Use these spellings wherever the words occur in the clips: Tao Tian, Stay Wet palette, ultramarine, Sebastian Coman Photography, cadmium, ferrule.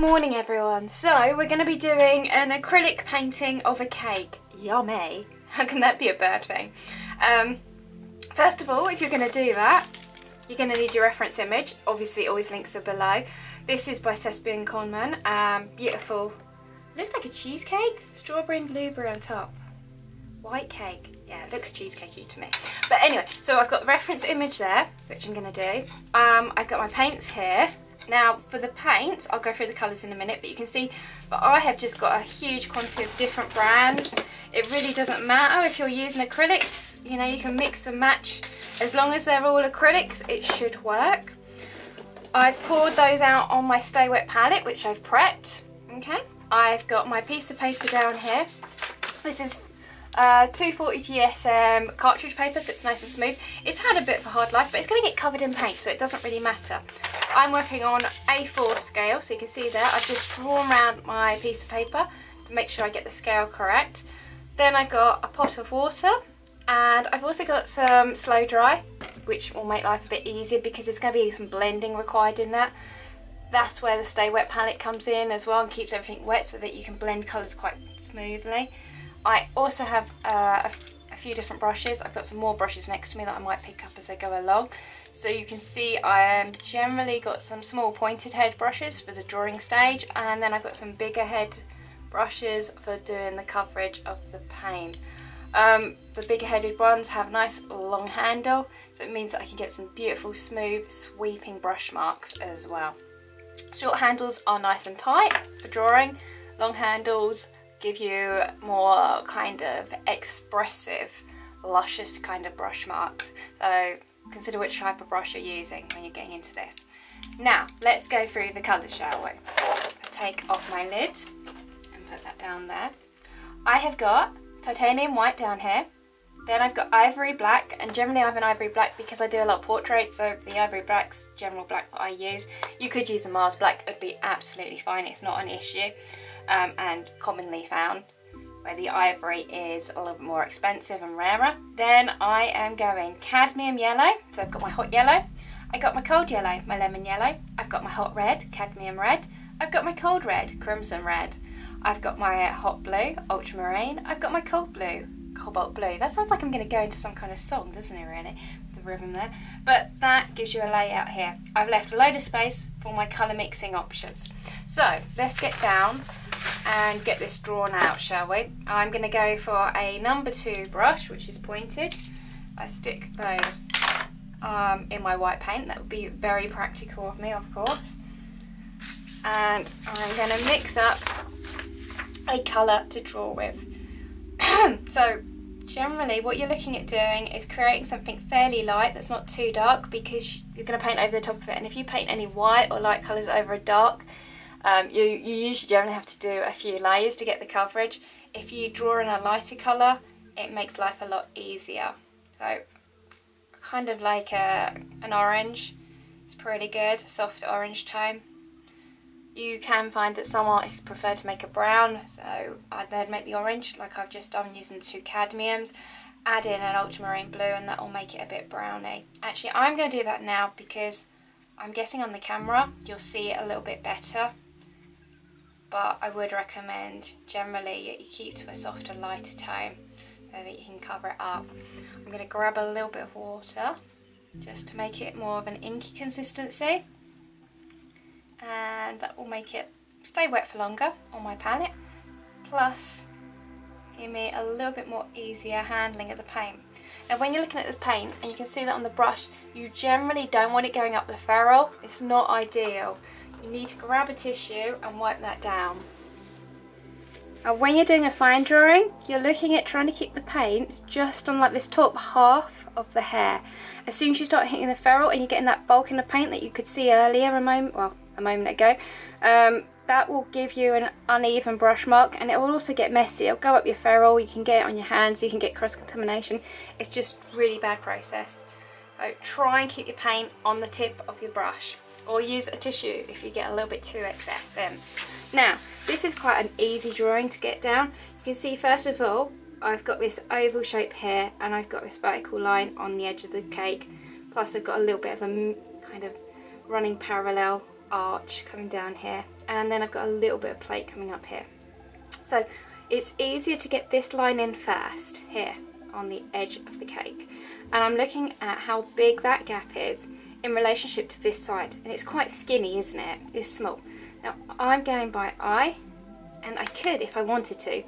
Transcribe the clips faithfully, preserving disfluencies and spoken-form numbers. morning everyone. So we're going to be doing an acrylic painting of a cake. Yummy. How can that be a bad thing? Um, first of all, if you're going to do that, you're going to need your reference image. Obviously always links are below. This is by Sebastian Coman. Um, beautiful. Looks like a cheesecake. Strawberry and blueberry on top. White cake. Yeah, it looks cheesecakey to me. But anyway, so I've got the reference image there, which I'm going to do. Um, I've got my paints here. Now for the paints, I'll go through the colours in a minute, but you can see but I have just got a huge quantity of different brands. It really doesn't matter if you're using acrylics, you know, you can mix and match. As long as they're all acrylics, it should work. I've poured those out on my Stay Wet palette, which I've prepped. Okay, I've got my piece of paper down here. This is Uh, two forty G S M cartridge paper, so it's nice and smooth. It's had a bit of a hard life, but it's going to get covered in paint, so it doesn't really matter. I'm working on A four scale, so you can see there I've just drawn around my piece of paper to make sure I get the scale correct. Then I've got a pot of water, and I've also got some slow dry, which will make life a bit easier because there's going to be some blending required in that. That's where the Stay Wet palette comes in as well and keeps everything wet so that you can blend colours quite smoothly. I also have uh, a, a few different brushes. I've got some more brushes next to me that I might pick up as I go along. So you can see I um, generally got some small pointed head brushes for the drawing stage, and then I've got some bigger head brushes for doing the coverage of the paint. Um, the bigger headed ones have a nice long handle, so it means that I can get some beautiful smooth sweeping brush marks as well. Short handles are nice and tight for drawing, long handles give you more kind of expressive, luscious kind of brush marks. So consider which type of brush you're using when you're getting into this. Now, let's go through the colours, shall we? Take off my lid and put that down there. I have got titanium white down here. Then I've got ivory black, and generally I have an ivory black because I do a lot of portraits, so the ivory black's general black that I use. You could use a Mars black, it'd be absolutely fine, it's not an issue. Um, and commonly found, where the ivory is a little bit more expensive and rarer. Then I am going cadmium yellow, so I've got my hot yellow, I got my cold yellow, my lemon yellow, I've got my hot red, cadmium red, I've got my cold red, crimson red, I've got my hot blue, ultramarine, I've got my cold blue, cobalt blue. That sounds like I'm going to go into some kind of song, doesn't it really? The rhythm there. But that gives you a layout here. I've left a load of space for my colour mixing options. So let's get down and get this drawn out, shall we? I'm going to go for a number two brush, which is pointed. I stick those um, in my white paint. That would be very practical of me, of course. And I'm going to mix up a colour to draw with. So generally what you're looking at doing is creating something fairly light that's not too dark, because you're going to paint over the top of it, and if you paint any white or light colours over a dark, um, you, you usually generally have to do a few layers to get the coverage. If you draw in a lighter colour, it makes life a lot easier. So kind of like a, an orange, it's pretty good, a soft orange tone. You can find that some artists prefer to make a brown, so I'd make the orange like I've just done using two cadmiums, add in an ultramarine blue, and that will make it a bit browny. Actually, I'm going to do that now because I'm guessing on the camera you'll see it a little bit better, but I would recommend generally that you keep to a softer, lighter tone so that you can cover it up. I'm going to grab a little bit of water just to make it more of an inky consistency, and that will make it stay wet for longer on my palette, plus give me a little bit more easier handling of the paint. Now when you're looking at the paint, and you can see that on the brush, you generally don't want it going up the ferrule, it's not ideal. You need to grab a tissue and wipe that down. Now when you're doing a fine drawing, you're looking at trying to keep the paint just on like this top half of the hair. As soon as you start hitting the ferrule and you're getting that bulk in the paint that you could see earlier a moment, well, a moment ago, um, that will give you an uneven brush mark, and it will also get messy. It'll go up your ferrule, you can get it on your hands, you can get cross-contamination. It's just really bad process. So try and keep your paint on the tip of your brush, or use a tissue if you get a little bit too excess in. Now, this is quite an easy drawing to get down. You can see first of all, I've got this oval shape here, and I've got this vertical line on the edge of the cake, plus I've got a little bit of a kind of running parallel arch coming down here, and then I've got a little bit of plate coming up here. So it's easier to get this line in first here on the edge of the cake, and I'm looking at how big that gap is in relationship to this side, and it's quite skinny, isn't it? It's small. Now I'm going by eye, and I could, if I wanted to,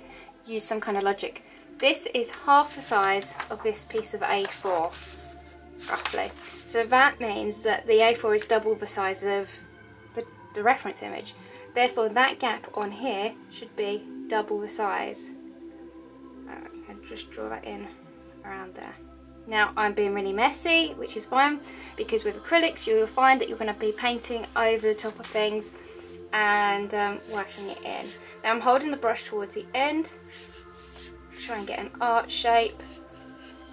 use some kind of logic. This is half the size of this piece of A four roughly, so that means that the A four is double the size of the, the reference image, therefore that gap on here should be double the size. I'll just draw that in around there. Now I'm being really messy, which is fine, because with acrylics you'll find that you're going to be painting over the top of things and um, working it in. Now I'm holding the brush towards the end, try and get an arch shape,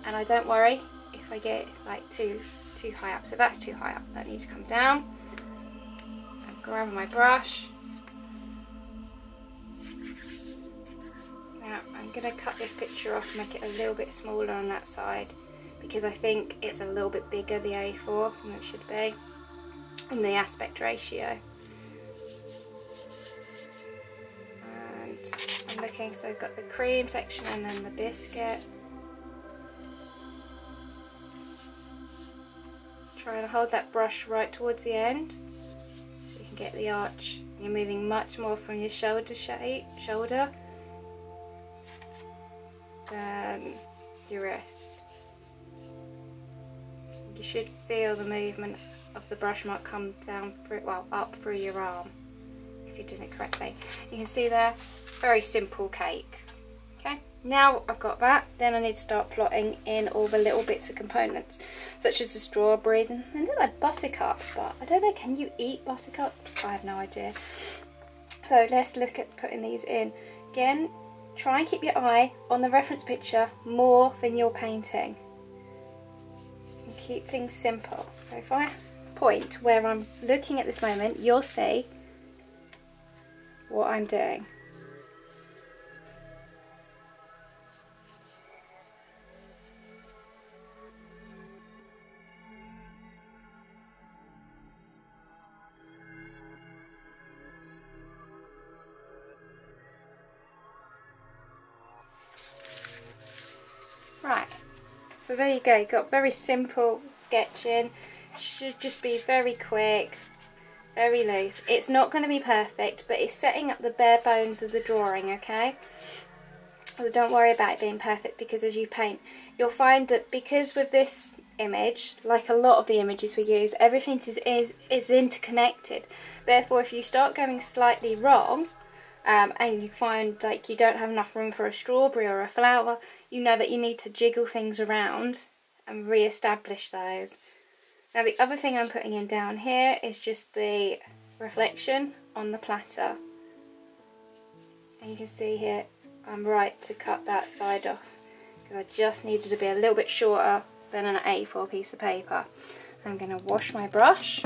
and I don't worry if I get like too too high up. So that's too high up, that needs to come down. I grab my brush. Now I'm going to cut this picture off and make it a little bit smaller on that side, because I think it's a little bit bigger, the A four, than it should be in the aspect ratio. I'm looking, so I've got the cream section and then the biscuit. Try and hold that brush right towards the end so you can get the arch. You're moving much more from your shoulder shape, shoulder than your wrist. So you should feel the movement of the brush mark come down through, well, up through your arm. You're doing it correctly. You can see there, very simple cake. Okay, now I've got that, then I need to start plotting in all the little bits of components, such as the strawberries and, and then like buttercups, but I don't know, can you eat buttercups? I have no idea. So let's look at putting these in. Again, try and keep your eye on the reference picture more than you're painting. And keep things simple. So if I point where I'm looking at this moment, you'll see what I'm doing. Right, so there you go, you got very simple sketching. Should just be very quick, very loose. It's not going to be perfect, but it's setting up the bare bones of the drawing, okay? So don't worry about it being perfect, because as you paint, you'll find that, because with this image, like a lot of the images we use, everything is, is, is interconnected. Therefore, if you start going slightly wrong, um, and you find like you don't have enough room for a strawberry or a flower, you know that you need to jiggle things around and re-establish those. Now the other thing I'm putting in down here is just the reflection on the platter, and you can see here I'm right to cut that side off, because I just needed to be a little bit shorter than an A four piece of paper. I'm going to wash my brush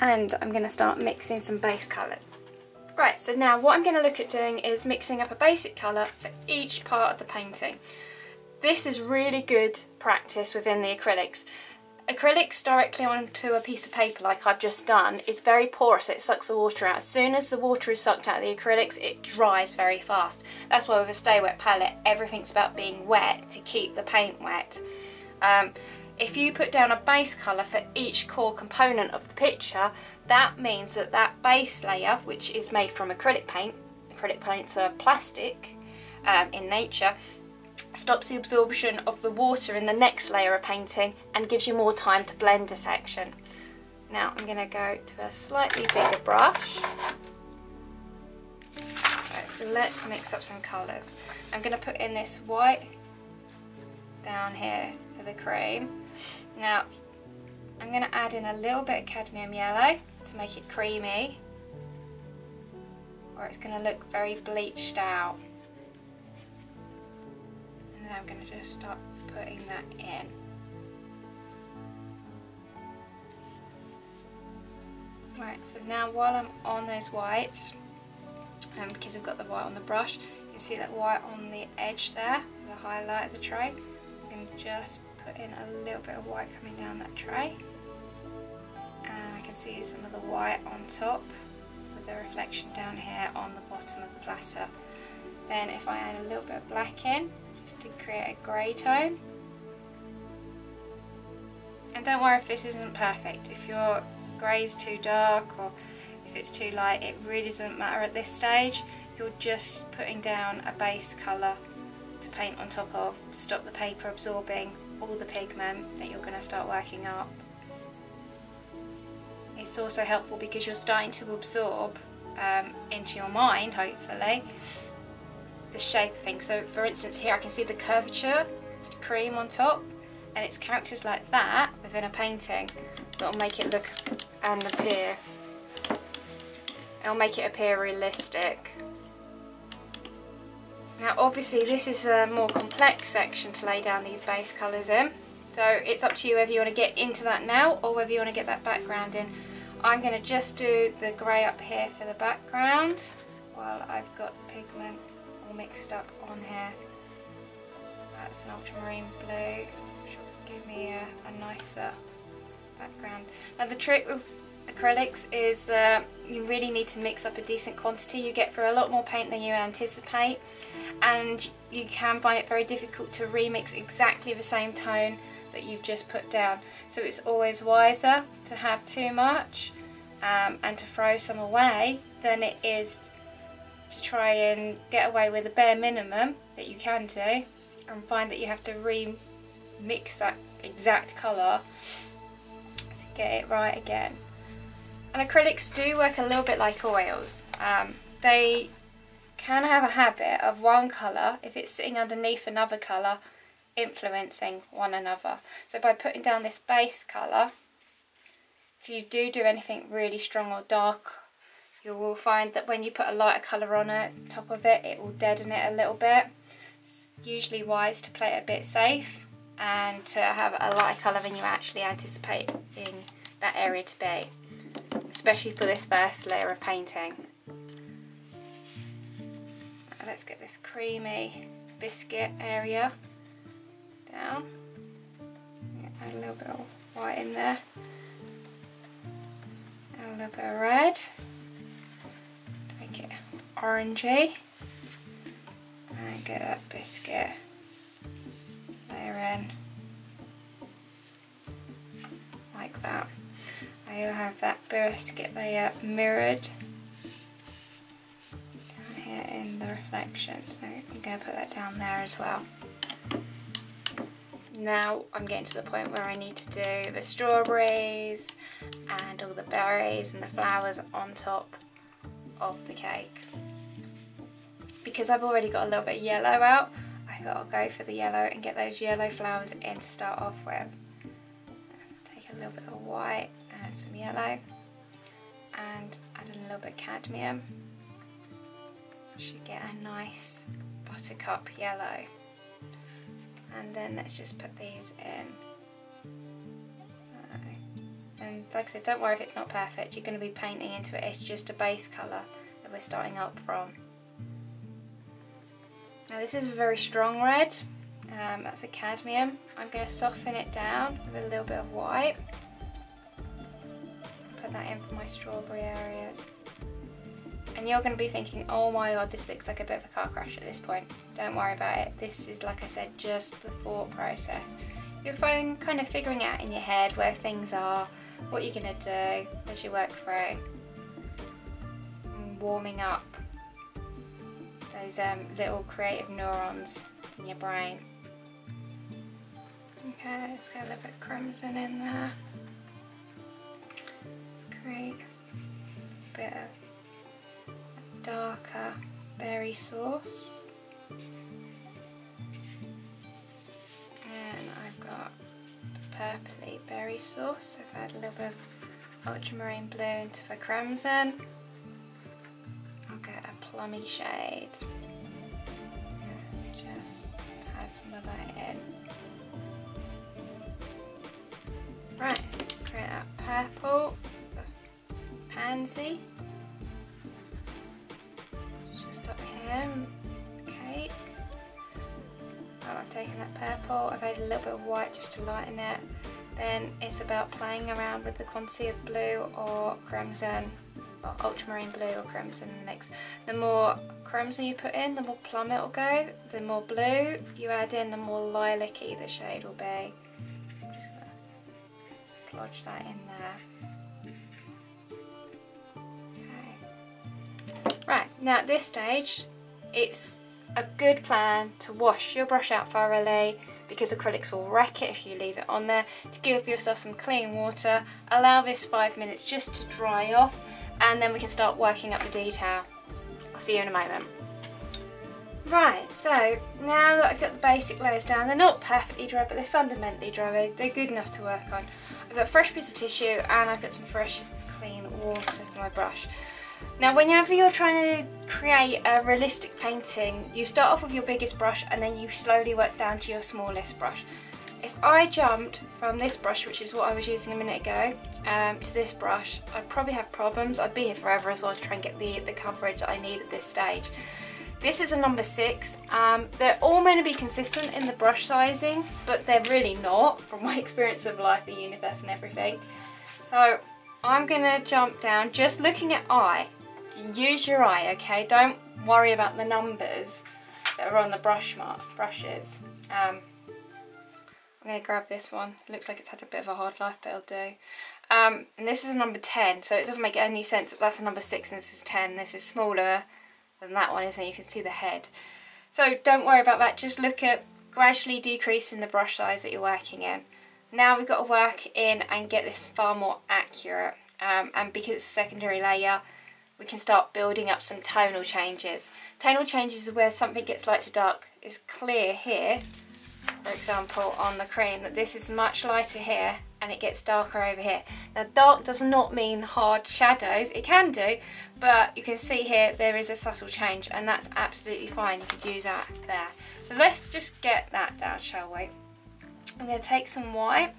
and I'm going to start mixing some base colours. Right, so now what I'm going to look at doing is mixing up a basic colour for each part of the painting. This is really good practice within the acrylics. Acrylics directly onto a piece of paper, like I've just done, is very porous. It sucks the water out. As soon as the water is sucked out of the acrylics, it dries very fast. That's why with a Stay Wet palette, everything's about being wet to keep the paint wet. Um, if you put down a base colour for each core component of the picture, that means that that base layer, which is made from acrylic paint, acrylic paints are plastic um, in nature, stops the absorption of the water in the next layer of painting and gives you more time to blend a section. Now I'm going to go to a slightly bigger brush. So let's mix up some colours. I'm going to put in this white down here for the cream. Now I'm going to add in a little bit of cadmium yellow to make it creamy, or it's going to look very bleached out. And I'm going to just start putting that in. Right, so now while I'm on those whites, um, because I've got the white on the brush, you can see that white on the edge there, the highlight of the tray. I'm going to just put in a little bit of white coming down that tray, and I can see some of the white on top with the reflection down here on the bottom of the platter. Then if I add a little bit of black in, just to create a grey tone. And don't worry if this isn't perfect. If your grey is too dark or if it's too light, it really doesn't matter at this stage. You're just putting down a base colour to paint on top of to stop the paper absorbing all the pigment that you're going to start working up. It's also helpful because you're starting to absorb um, into your mind, hopefully, the shape of things. So for instance here I can see the curvature cream on top, and it's characters like that within a painting that'll make it look and appear. It'll make it appear realistic. Now obviously this is a more complex section to lay down these base colours in, so it's up to you whether you want to get into that now or whether you want to get that background in. I'm going to just do the grey up here for the background while I've got the pigment all mixed up on here. That's an ultramarine blue, which will give me a, a nicer background. Now the trick with acrylics is that you really need to mix up a decent quantity. You get through a lot more paint than you anticipate, and you can find it very difficult to remix exactly the same tone that you've just put down. So it's always wiser to have too much um, and to throw some away than it is to try and get away with the bare minimum that you can do and find that you have to remix that exact colour to get it right again. And acrylics do work a little bit like oils. Um, they can have a habit of one colour, if it's sitting underneath another colour, influencing one another. So by putting down this base colour, if you do do anything really strong or dark, you will find that when you put a lighter colour on it, top of it, it will deaden it a little bit. It's usually wise to play it a bit safe and to have a lighter colour than you actually anticipate in that area to be, especially for this first layer of painting. Now let's get this creamy biscuit area down. Add a little bit of white in there, add a little bit of red to make it orangey, and get that biscuit layer in like that. You'll have that biscuit layer mirrored down here in the reflection, so I'm going to put that down there as well. Now I'm getting to the point where I need to do the strawberries and all the berries and the flowers on top of the cake. Because I've already got a little bit of yellow out, I thought I'll go for the yellow and get those yellow flowers in to start off with. Take a little bit of white, add some yellow, and add a little bit of cadmium. Should get a nice buttercup yellow. And then let's just put these in. So, and like I said, don't worry if it's not perfect. You're going to be painting into it. It's just a base colour that we're starting up from. Now this is a very strong red. Um, that's a cadmium. I'm going to soften it down with a little bit of white. That in for my strawberry areas, and you're going to be thinking, oh my god, this looks like a bit of a car crash at this point. Don't worry about it. This is, like I said, just the thought process. You're kind of figuring out in your head where things are, what you're going to do as you work through, and warming up those um, little creative neurons in your brain. Okay, let's get a little bit of crimson in there. Great. Bit of darker berry sauce, and I've got purpley berry sauce. So I've had a little bit of ultramarine blue into the crimson. I'll get a plummy shade. Just add some of that in. Right, create that purple. Pansy, it's just up here, cake. Well, I've taken that purple. I've added a little bit of white just to lighten it. Then it's about playing around with the quantity of blue or crimson, or ultramarine blue or crimson in the mix. The more crimson you put in, the more plum it'll go. The more blue you add in, the more lilac-y the shade will be. I'm just gonna plodge that in there. Right, now at this stage, it's a good plan to wash your brush out thoroughly because acrylics will wreck it if you leave it on there. To give yourself some clean water, allow this five minutes just to dry off, and then we can start working up the detail. I'll see you in a moment. Right, so now that I've got the basic layers down, they're not perfectly dry, but they're fundamentally dry. They're good enough to work on. I've got a fresh piece of tissue, and I've got some fresh, clean water for my brush. Now whenever you're trying to create a realistic painting, you start off with your biggest brush and then you slowly work down to your smallest brush. If I jumped from this brush, which is what I was using a minute ago, um, to this brush, I'd probably have problems. I'd be here forever as well to try and get the, the coverage that I need at this stage. This is a number six. Um, they're all meant to be consistent in the brush sizing, but they're really not from my experience of life, the universe and everything. So I'm gonna jump down, just looking at eye. Use your eye, okay? Don't worry about the numbers that are on the brush mark brushes. Um, I'm gonna grab this one. It looks like it's had a bit of a hard life, but it'll do. Um, and this is a number ten, so it doesn't make any sense that that's a number six and this is ten. This is smaller than that one, isn't it? You can see the head. So don't worry about that. Just look at gradually decreasing the brush size that you're working in. Now we've got to work in and get this far more accurate, um, and because it's a secondary layer, we can start building up some tonal changes. Tonal changes is where something gets light to dark. It's clear here, for example, on the cream, that this is much lighter here and it gets darker over here. Now dark does not mean hard shadows, it can do, but you can see here there is a subtle change, and that's absolutely fine, you could use that there. So let's just get that down, shall we? I'm going to take some white,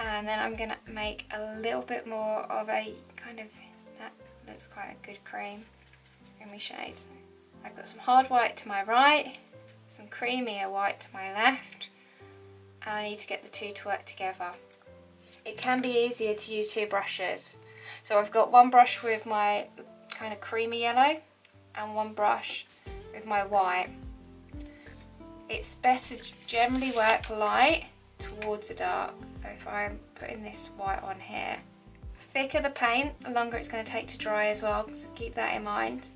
and then I'm going to make a little bit more of a kind of, that looks quite a good cream, creamy shade. I've got some hard white to my right, some creamier white to my left, and I need to get the two to work together. It can be easier to use two brushes. So I've got one brush with my kind of creamy yellow, and one brush with my white. It's better to generally work light towards the dark. So if I'm putting this white on here, the thicker the paint, the longer it's going to take to dry as well, so keep that in mind.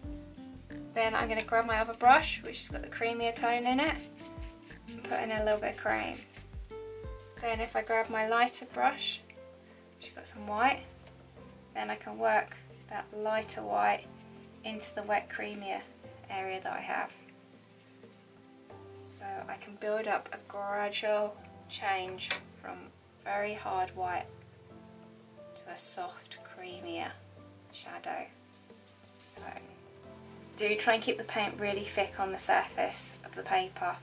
Then I'm going to grab my other brush, which has got the creamier tone in it, and put in a little bit of cream. Then if I grab my lighter brush, which has got some white, then I can work that lighter white into the wet creamier area that I have. So I can build up a gradual change from very hard white to a soft, creamier shadow tone. Do try and keep the paint really thick on the surface of the paper.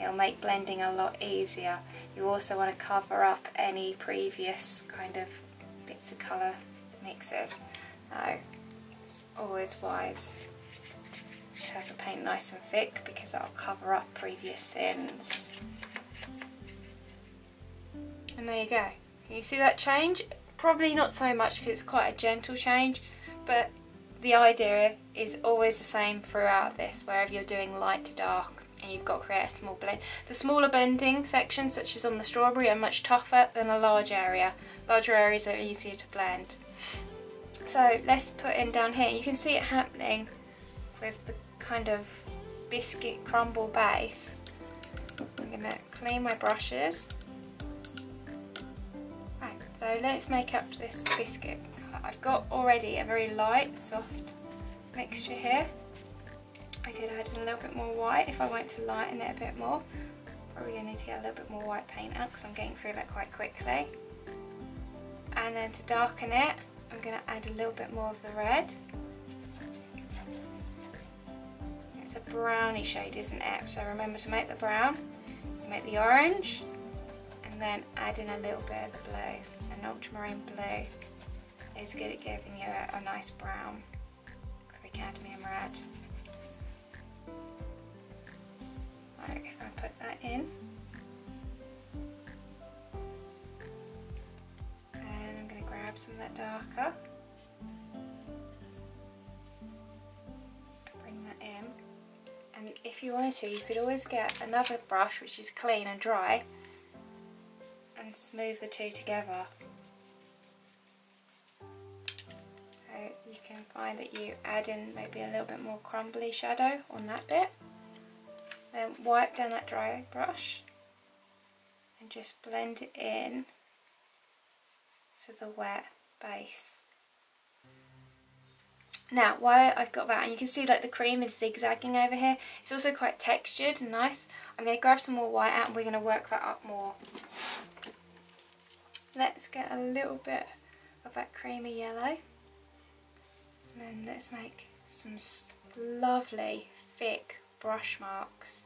It'll make blending a lot easier. You also want to cover up any previous kind of bits of colour mixes. So it's always wise to have the paint nice and thick because that'll cover up previous sins. And there you go. Can you see that change? Probably not so much because it's quite a gentle change, but the idea is always the same throughout this, wherever you're doing light to dark and you've got to create a small blend. The smaller blending sections, such as on the strawberry, are much tougher than a large area. Larger areas are easier to blend. So let's put in down here. You can see it happening with the kind of biscuit crumble base. I'm going to clean my brushes. Right, so let's make up this biscuit. I've got already a very light, soft mixture here. I could add in a little bit more white if I want to lighten it a bit more. Probably going to need to get a little bit more white paint out because I'm getting through that quite quickly. And then to darken it, I'm going to add a little bit more of the red. It's a browny shade, isn't it? So remember to make the brown, make the orange, and then add in a little bit of the blue. An ultramarine blue is good at giving you a, a nice brown, like cadmium red. if I put that in, and I'm going to grab some of that darker, bring that in, and if you wanted to, you could always get another brush which is clean and dry and smooth the two together. You can find that you add in maybe a little bit more crumbly shadow on that bit, then wipe down that dry brush and just blend it in to the wet base. Now, while I've got that, and you can see like the cream is zigzagging over here, it's also quite textured and nice. I'm going to grab some more white out and we're going to work that up more. Let's get a little bit of that creamy yellow. And then let's make some lovely thick brush marks,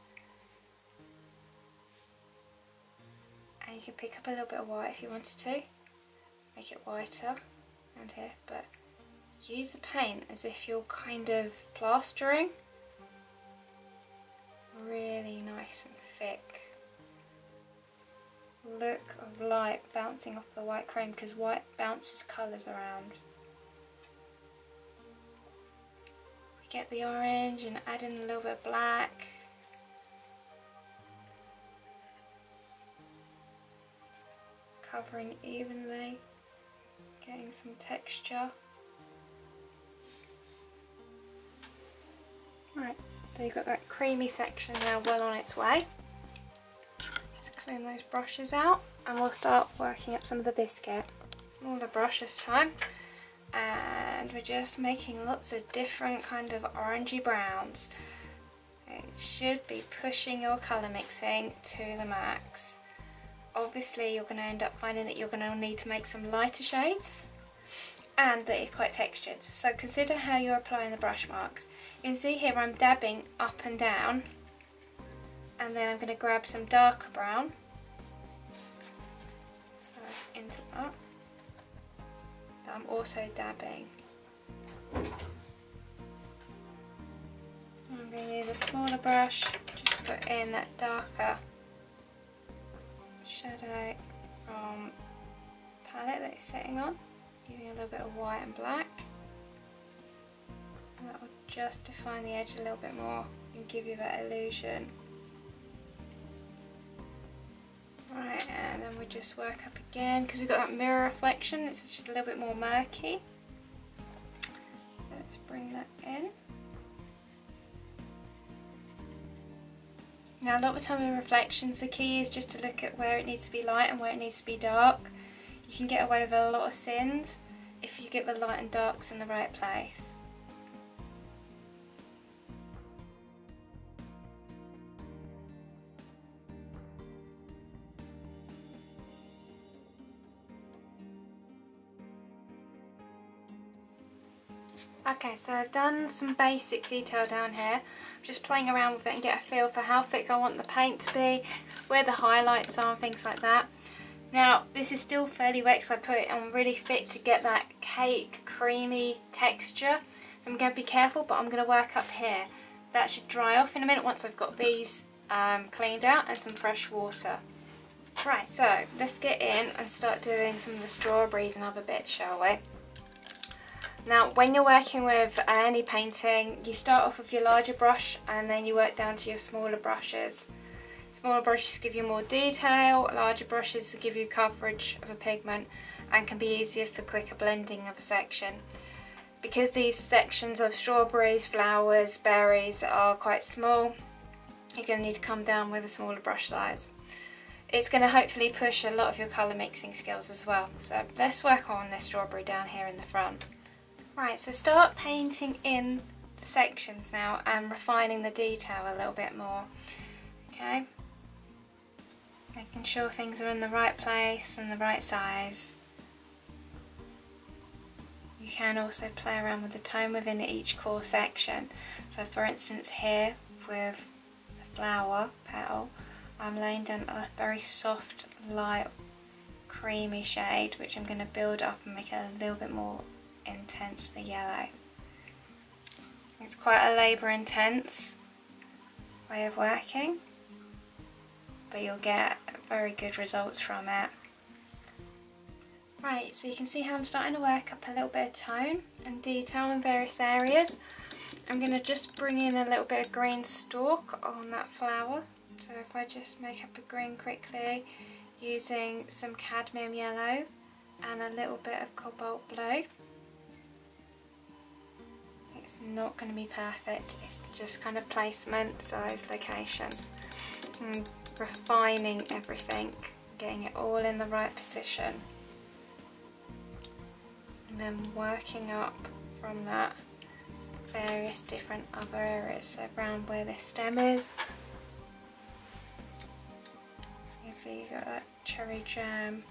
and you can pick up a little bit of white if you wanted to, make it whiter around here, but use the paint as if you're kind of plastering, really nice and thick look of light bouncing off the white cream, because white bounces colours around. Get the orange and add in a little bit of black. Covering evenly, getting some texture. Right, so you've got that creamy section now well on its way. Just clean those brushes out and we'll start working up some of the biscuit. Smaller brush this time. And we're just making lots of different kind of orangey browns. It should be pushing your colour mixing to the max. Obviously you're going to end up finding that you're going to need to make some lighter shades and that it's quite textured, so consider how you're applying the brush marks. You can see here I'm dabbing up and down, and then I'm going to grab some darker brown so into that. I'm also dabbing. I'm going to use a smaller brush, just put in that darker shadow from the palette that it's sitting on, giving a little bit of white and black. And that will just define the edge a little bit more and give you that illusion. Right, and then we just work up again because we've got that mirror reflection, it's just a little bit more murky. Let's bring that in. Now, a lot of the time in reflections, the key is just to look at where it needs to be light and where it needs to be dark. You can get away with a lot of sins if you get the light and darks in the right place. Okay, so I've done some basic detail down here. I'm just playing around with it and get a feel for how thick I want the paint to be, where the highlights are and things like that. Now, this is still fairly wet because I put it on really thick to get that cake, creamy texture. So I'm going to be careful, but I'm going to work up here. That should dry off in a minute once I've got these um, cleaned out and some fresh water. Right, so let's get in and start doing some of the strawberries and other bits, shall we? Now, when you're working with any painting, you start off with your larger brush and then you work down to your smaller brushes. Smaller brushes give you more detail, larger brushes give you coverage of a pigment and can be easier for quicker blending of a section. Because these sections of strawberries, flowers, berries are quite small, you're going to need to come down with a smaller brush size. It's going to hopefully push a lot of your colour mixing skills as well. So let's work on this strawberry down here in the front. Right, so start painting in the sections now and refining the detail a little bit more, okay? Making sure things are in the right place and the right size. You can also play around with the tone within each core section. So for instance here with the flower petal, I'm laying down a very soft, light, creamy shade which I'm going to build up and make it a little bit more intense, the yellow. It's quite a labour intense way of working, but you'll get very good results from it. Right, so you can see how I'm starting to work up a little bit of tone and detail in various areas. I'm going to just bring in a little bit of green stalk on that flower. So if I just make up a green quickly using some cadmium yellow and a little bit of cobalt blue. It's not going to be perfect, it's just kind of placement, size, locations, and refining everything, getting it all in the right position, and then working up from that various different other areas. So around where the stem is, you can see you've got that cherry jam.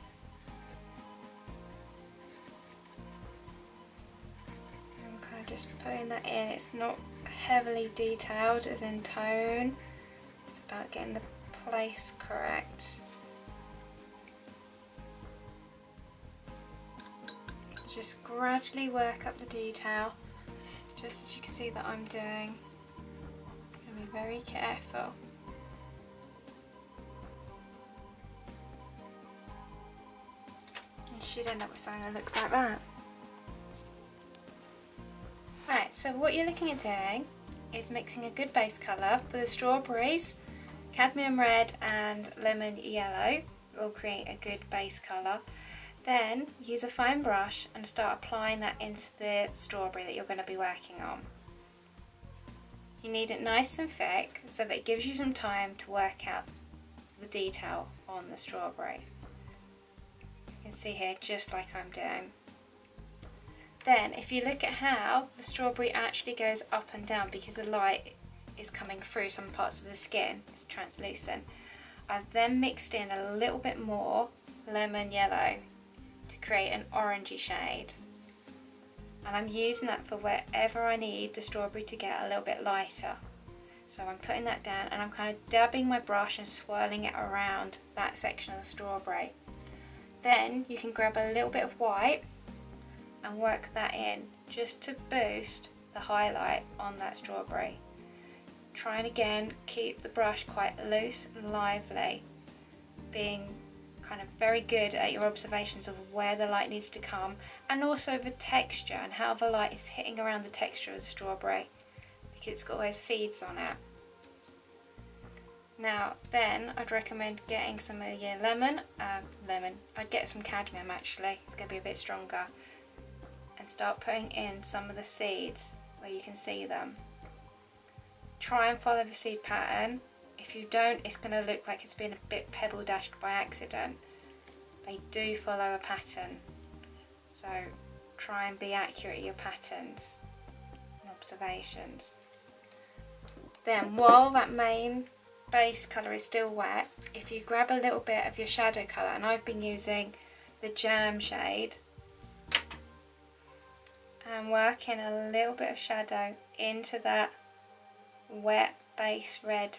Just putting that in. It's not heavily detailed as in tone, it's about getting the place correct. Just gradually work up the detail, just as you can see that I'm doing. I'm going to be very careful. You should end up with something that looks like that. Right, so what you're looking at doing is mixing a good base colour for the strawberries. Cadmium red and lemon yellow will create a good base colour. Then use a fine brush and start applying that into the strawberry that you're going to be working on. You need it nice and thick so that it gives you some time to work out the detail on the strawberry. You can see here, just like I'm doing. Then if you look at how the strawberry actually goes up and down because the light is coming through some parts of the skin, it's translucent. I've then mixed in a little bit more lemon yellow to create an orangey shade. And I'm using that for wherever I need the strawberry to get a little bit lighter. So I'm putting that down and I'm kind of dabbing my brush and swirling it around that section of the strawberry. Then you can grab a little bit of white and work that in just to boost the highlight on that strawberry. Try and again keep the brush quite loose and lively, being kind of very good at your observations of where the light needs to come and also the texture and how the light is hitting around the texture of the strawberry because it's got those seeds on it. Now then I'd recommend getting some of your lemon, uh, lemon, I'd get some cadmium actually, it's going to be a bit stronger. And start putting in some of the seeds where you can see them. Try and follow the seed pattern. If you don't, it's going to look like it's been a bit pebble dashed by accident. They do follow a pattern, so try and be accurate at your patterns and observations. Then while that main base colour is still wet, if you grab a little bit of your shadow colour, and I've been using the jam shade, and working a little bit of shadow into that wet base red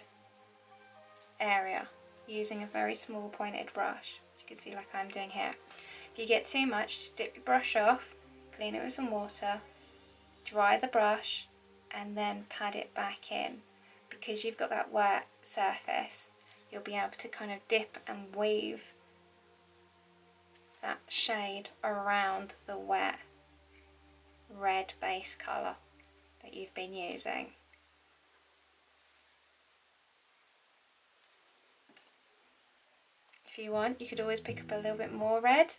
area using a very small pointed brush, as you can see like I'm doing here. If you get too much, just dip your brush off, clean it with some water, dry the brush and then pad it back in. Because you've got that wet surface, you'll be able to kind of dip and weave that shade around the wet red base colour that you've been using. If you want, you could always pick up a little bit more red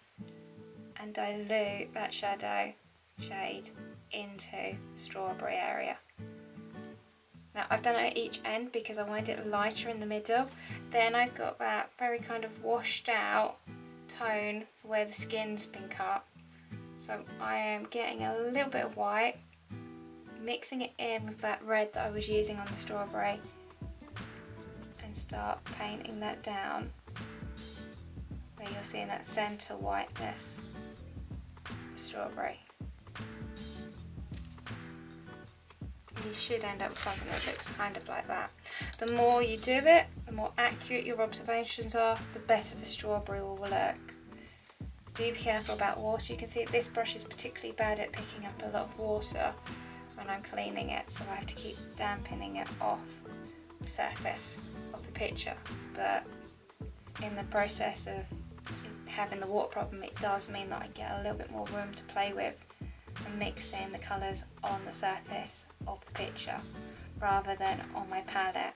and dilute that shadow shade into the strawberry area. Now I've done it at each end because I wanted it lighter in the middle. Then I've got that very kind of washed out tone where the skin's been cut. So I am getting a little bit of white, mixing it in with that red that I was using on the strawberry and start painting that down where you're seeing that centre whiteness strawberry. You should end up with something that looks kind of like that. The more you do it, the more accurate your observations are, the better the strawberry will look. Do be careful about water. You can see this brush is particularly bad at picking up a lot of water when I'm cleaning it, so I have to keep dampening it off the surface of the picture, but in the process of having the water problem, it does mean that I get a little bit more room to play with and mix in the colours on the surface of the picture rather than on my palette.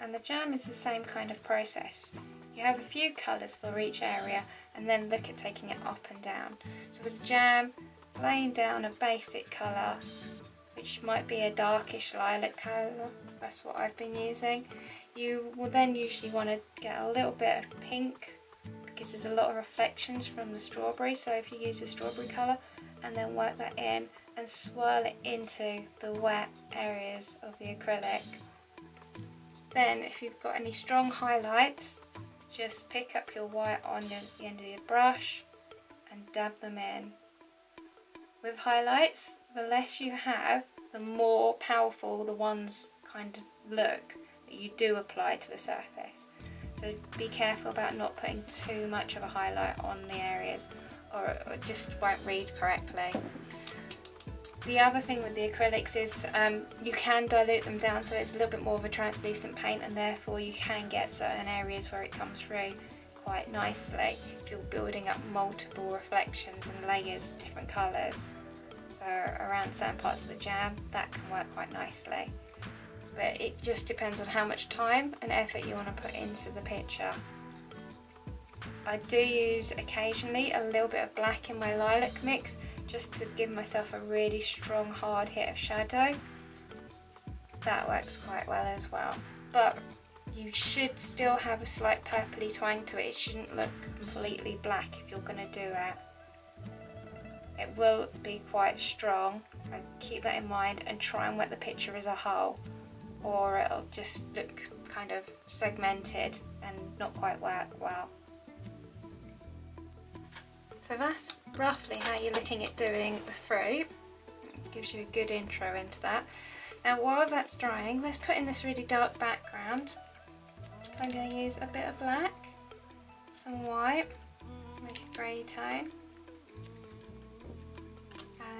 And the jam is the same kind of process. You have a few colours for each area and then look at taking it up and down. So with the jam, laying down a basic colour, which might be a darkish lilac colour, that's what I've been using. You will then usually want to get a little bit of pink because there's a lot of reflections from the strawberry, so if you use a strawberry colour, and then work that in and swirl it into the wet areas of the acrylic. Then if you've got any strong highlights, just pick up your white on the end of your brush and dab them in. With highlights, the less you have, the more powerful the ones kind of look that you do apply to the surface. So be careful about not putting too much of a highlight on the areas or it just won't read correctly. The other thing with the acrylics is um, you can dilute them down so it's a little bit more of a translucent paint, and therefore you can get certain areas where it comes through quite nicely if you're building up multiple reflections and layers of different colours. So around certain parts of the jam that can work quite nicely. But it just depends on how much time and effort you want to put into the picture. I do use occasionally a little bit of black in my lilac mix just to give myself a really strong hard hit of shadow. That works quite well as well. But you should still have a slight purpley twang to it. It shouldn't look completely black if you're going to do it. It will be quite strong, so keep that in mind and try and wet the picture as a whole, or it'll just look kind of segmented and not quite work well. So that's roughly how you're looking at doing the fruit. It gives you a good intro into that. Now while that's drying, let's put in this really dark background. I'm going to use a bit of black, some white, make a grey tone.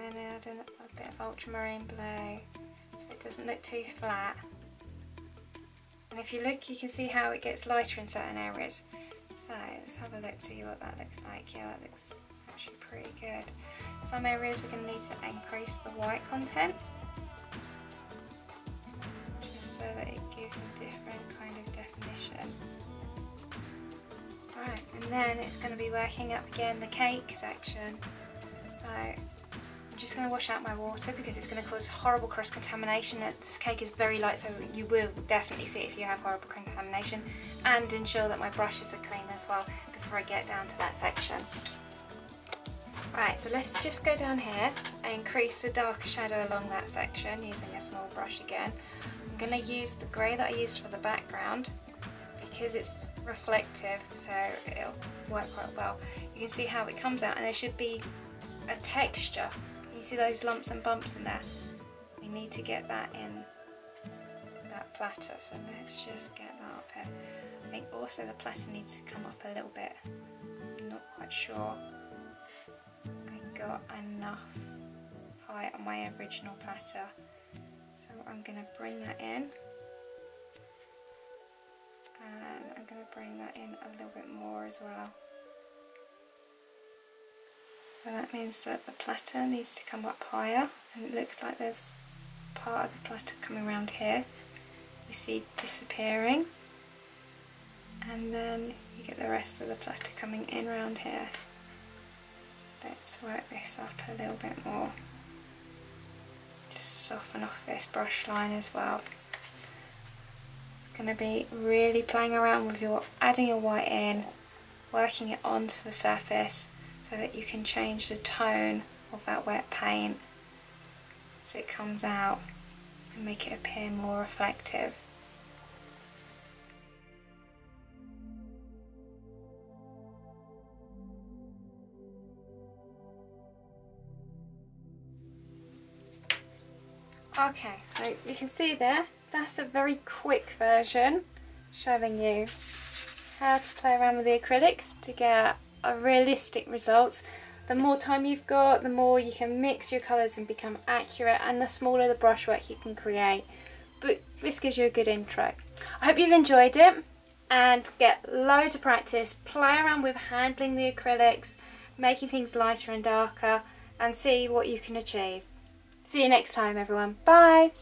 And then add a bit of ultramarine blue so it doesn't look too flat. And if you look, you can see how it gets lighter in certain areas. So let's have a look, see what that looks like. Yeah, that looks actually pretty good. Some areas we're going to need to increase the white content just so that it gives a different kind of definition. Right, and then it's going to be working up again the cake section. So I'm just going to wash out my water because it's going to cause horrible cross-contamination. This cake is very light, so you will definitely see it if you have horrible contamination, and ensure that my brushes are clean as well before I get down to that section. Right, so let's just go down here and increase the darker shadow along that section using a small brush again. I'm going to use the grey that I used for the background because it's reflective, so it'll work quite well. You can see how it comes out, and there should be a texture. You see those lumps and bumps in there? We need to get that in that platter, so let's just get that up here. I think also the platter needs to come up a little bit. I'm not quite sure I got enough height on my original platter, so I'm going to bring that in, and I'm going to bring that in a little bit more as well. So that means that the platter needs to come up higher, and it looks like there's part of the platter coming around here you see disappearing, and then you get the rest of the platter coming in around here. Let's work this up a little bit more, just soften off this brush line as well. It's going to be really playing around with your adding your white in, working it onto the surface, so that you can change the tone of that wet paint as it comes out and make it appear more reflective. Okay, so you can see there, that's a very quick version showing you how to play around with the acrylics to get a realistic results. The more time you've got, the more you can mix your colours and become accurate, and the smaller the brushwork you can create. But this gives you a good intro. I hope you've enjoyed it and get loads of practice. Play around with handling the acrylics, making things lighter and darker, and see what you can achieve. See you next time, everyone. Bye!